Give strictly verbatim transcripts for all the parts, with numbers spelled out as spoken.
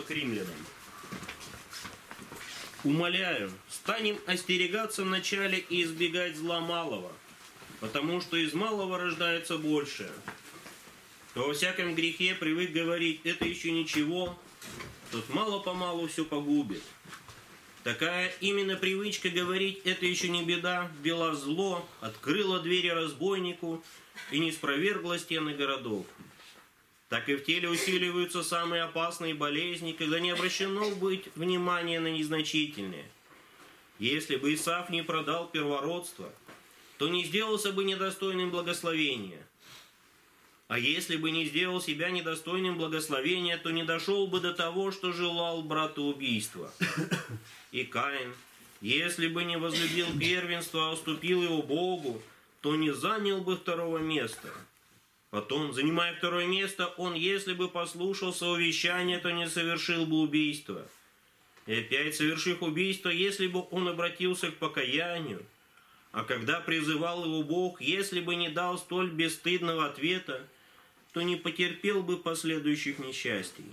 К римлянам. Умоляю, станем остерегаться вначале и избегать зла малого, потому что из малого рождается большее. То во всяком грехе привык говорить, это еще ничего, тот мало-помалу все погубит. Такая именно привычка говорить, это еще не беда, ввела зло, открыла двери разбойнику и не спровергла стены городов. Так и в теле усиливаются самые опасные болезни, когда не обращено быть внимания на незначительные. Если бы Исаав не продал первородство, то не сделался бы недостойным благословения. А если бы не сделал себя недостойным благословения, то не дошел бы до того, что желал брату убийства. И Каин, если бы не возлюбил первенство, а уступил его Богу, то не занял бы второго места. Потом, занимая второе место, он, если бы послушался увещания, то не совершил бы убийства. И опять, совершив убийство, если бы он обратился к покаянию, а когда призывал его Бог, если бы не дал столь бесстыдного ответа, то не потерпел бы последующих несчастий.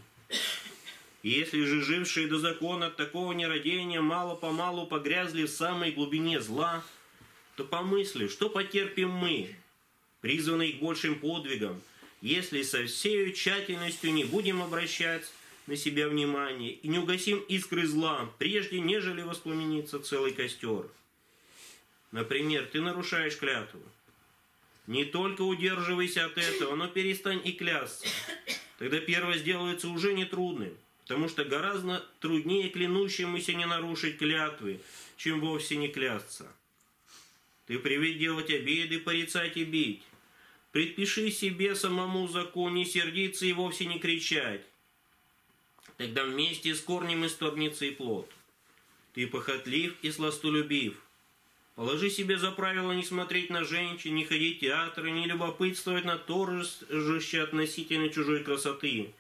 Если же жившие до закона от такого нерадения мало-помалу погрязли в самой глубине зла, то помысли, что потерпим мы, призванные к большим подвигам, если со всей тщательностью не будем обращать на себя внимание и не угасим искры зла, прежде нежели воспламенится целый костер. Например, ты нарушаешь клятву. Не только удерживайся от этого, но перестань и клясться. Тогда первое сделается уже нетрудным, потому что гораздо труднее клянущемуся не нарушить клятвы, чем вовсе не клясться. Ты привык делать обиды, порицать и бить. Предпиши себе самому закон, не сердиться и вовсе не кричать. Тогда вместе с корнем исторгнется и плод. Ты похотлив и сластолюбив. Положи себе за правило не смотреть на женщин, не ходить в театр, не любопытствовать на торжествующие относительно чужой красоты.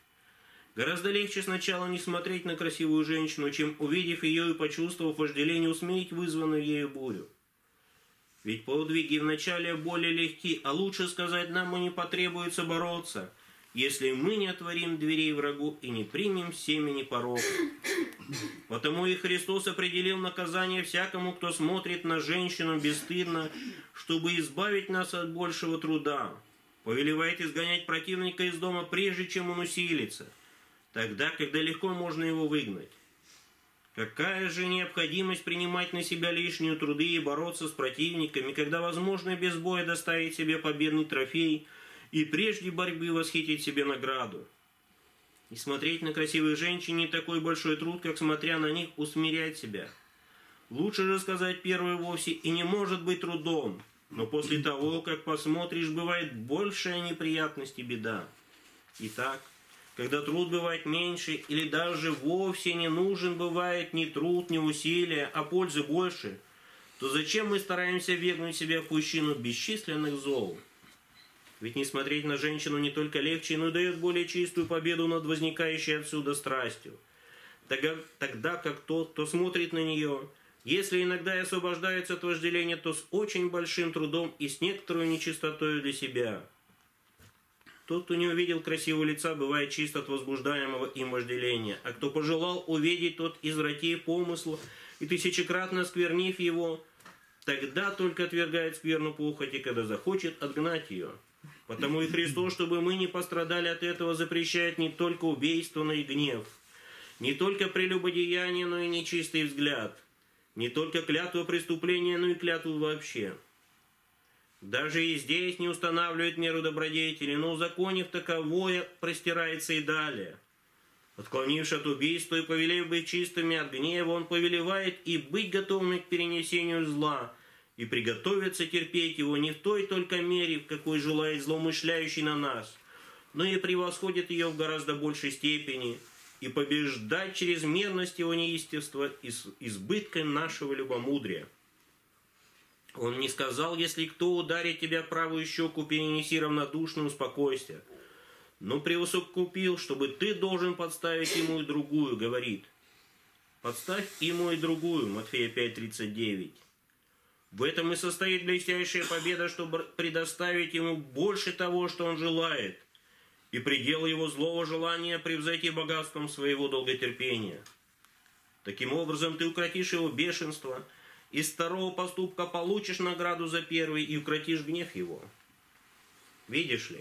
Гораздо легче сначала не смотреть на красивую женщину, чем, увидев ее и почувствовав вожделение, усмирить вызванную ею бурю. Ведь подвиги вначале более легки, а лучше сказать, нам и не потребуется бороться, если мы не отворим дверей врагу и не примем семени порока. Потому и Христос определил наказание всякому, кто смотрит на женщину бесстыдно, чтобы избавить нас от большего труда. Повелевает изгонять противника из дома, прежде чем он усилится, тогда, когда легко можно его выгнать. Какая же необходимость принимать на себя лишние труды и бороться с противниками, когда возможно без боя доставить себе победный трофей и прежде борьбы восхитить себе награду. И смотреть на красивых женщин не такой большой труд, как, смотря на них, усмирять себя. Лучше же сказать первое вовсе и не может быть трудом, но после того, как посмотришь, бывает большая неприятность и беда. Итак, когда труд бывает меньше или даже вовсе не нужен бывает ни труд, ни усилия, а пользы больше, то зачем мы стараемся вергнуть себя в пучину бесчисленных зол? Ведь не смотреть на женщину не только легче, но и дает более чистую победу над возникающей отсюда страстью. Тогда, тогда как тот, кто смотрит на нее, если иногда и освобождается от вожделения, то с очень большим трудом и с некоторой нечистотою для себя. Тот, кто не увидел красивого лица, бывает чист от возбуждаемого им вожделения, а кто пожелал увидеть, тот извратив помысл и тысячекратно осквернив его, тогда только отвергает скверну похоти, когда захочет отгнать ее. Потому и Христос, чтобы мы не пострадали от этого, запрещает не только убийство, но и гнев, не только прелюбодеяние, но и нечистый взгляд, не только клятва преступления, но и клятву вообще. Даже и здесь не устанавливает меру добродетели, но узаконив таковое, простирается и далее. Отклонивши от убийства и повелев быть чистыми от гнева, он повелевает и быть готовым к перенесению зла, и приготовиться терпеть его не в той только мере, в какой желает злоумышляющий на нас, но и превосходит ее в гораздо большей степени, и побеждать чрезмерность его неистовства и избытка нашего любомудрия. Он не сказал, если кто ударит тебя правую щеку, перенеси равнодушно, успокойся. Но превосукупил, чтобы ты должен подставить ему и другую, говорит. Подставь ему и другую, Матфея пять тридцать девять. В этом и состоит блестящая победа, чтобы предоставить ему больше того, что он желает, и пределы его злого желания превзойти богатством своего долготерпения. Таким образом, ты укротишь его бешенство, из второго поступка получишь награду за первый и укротишь гнев его. Видишь ли,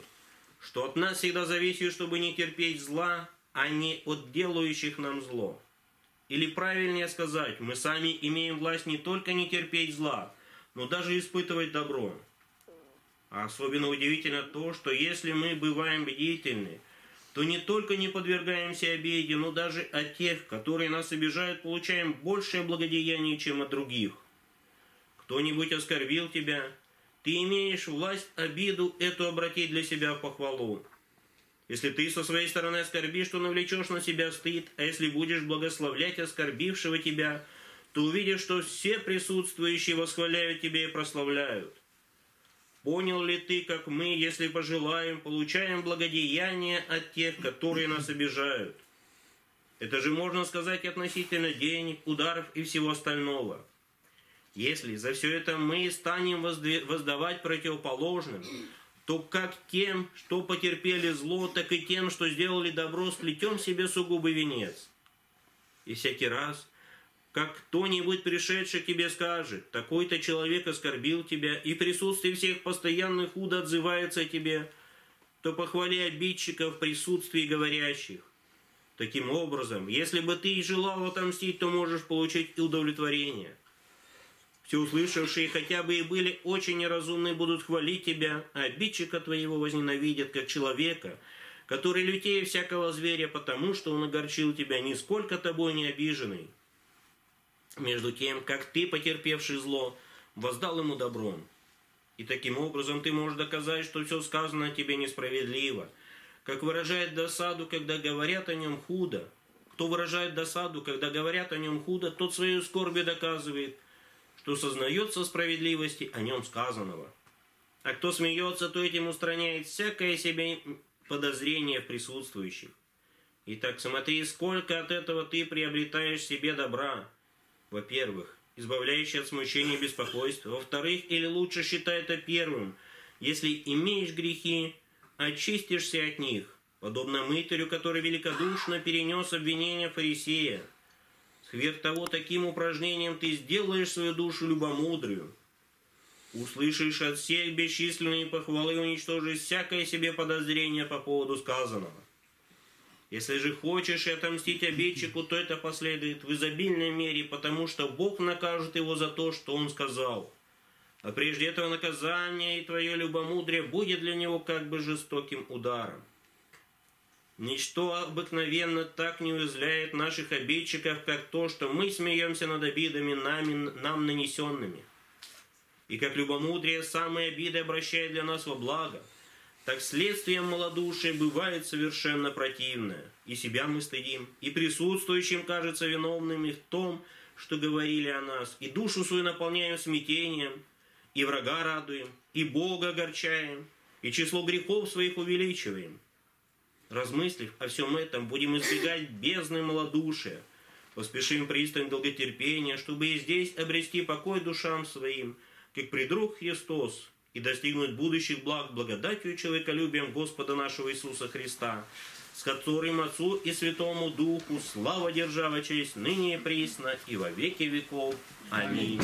что от нас всегда зависит, чтобы не терпеть зла, а не от делающих нам зло. Или правильнее сказать, мы сами имеем власть не только не терпеть зла, но даже испытывать добро. А особенно удивительно то, что если мы бываем бдительны, то не только не подвергаемся обиде, но даже от тех, которые нас обижают, получаем большее благодеяние, чем от других. Кто-нибудь оскорбил тебя, ты имеешь власть обиду эту обратить для себя в похвалу. Если ты со своей стороны оскорбишь, то навлечешь на себя стыд, а если будешь благословлять оскорбившего тебя, то увидишь, что все присутствующие восхваляют тебя и прославляют. Понял ли ты, как мы, если пожелаем, получаем благодеяние от тех, которые нас обижают? Это же можно сказать относительно денег, ударов и всего остального. Если за все это мы станем воздавать противоположным, то как тем, что потерпели зло, так и тем, что сделали добро, сплетем себе сугубый венец. И всякий раз, как кто-нибудь пришедший к тебе скажет, такой-то человек оскорбил тебя, и в присутствии всех постоянно худо отзывается о тебе, то похвали обидчика в присутствии говорящих. Таким образом, если бы ты и желал отомстить, то можешь получить удовлетворение. Все услышавшие, хотя бы и были очень неразумны, будут хвалить тебя, а обидчика твоего возненавидят как человека, который лютее всякого зверя, потому что он огорчил тебя, нисколько тобой не обиженный. Между тем, как ты, потерпевший зло, воздал ему добром. И таким образом ты можешь доказать, что все сказанное тебе несправедливо. Как выражает досаду, когда говорят о нем худо, кто выражает досаду, когда говорят о нем худо, тот свою скорбью доказывает, что сознается справедливости о нем сказанного. А кто смеется, то этим устраняет всякое себе подозрение в присутствующих. Итак, смотри, сколько от этого ты приобретаешь себе добра. Во-первых, избавляющий от смущения и беспокойства. Во-вторых, или лучше считай это первым. Если имеешь грехи, очистишься от них, подобно мытарю, который великодушно перенес обвинение фарисея. Сверх того, таким упражнением ты сделаешь свою душу любомудрую. Услышишь от всех бесчисленные похвалы и уничтожишь всякое себе подозрение по поводу сказанного. Если же хочешь отомстить обидчику, то это последует в изобильной мере, потому что Бог накажет его за то, что он сказал. А прежде этого наказание и твое любомудрие будет для него как бы жестоким ударом. Ничто обыкновенно так не уязвляет наших обидчиков, как то, что мы смеемся над обидами нами, нам нанесенными. И как любомудрие самые обиды обращает для нас во благо, так следствием малодушия бывает совершенно противное. И себя мы стыдим, и присутствующим кажется виновными в том, что говорили о нас, и душу свою наполняем смятением, и врага радуем, и Бога огорчаем, и число грехов своих увеличиваем. Размыслив о всем этом, будем избегать бездны малодушия, поспешим пристань долготерпения, чтобы и здесь обрести покой душам своим, как придруг Христос, и достигнуть будущих благ благодатью и человеколюбием Господа нашего Иисуса Христа, с которым Отцу и Святому Духу слава, держава, честь, ныне и присно, и во веки веков. Аминь.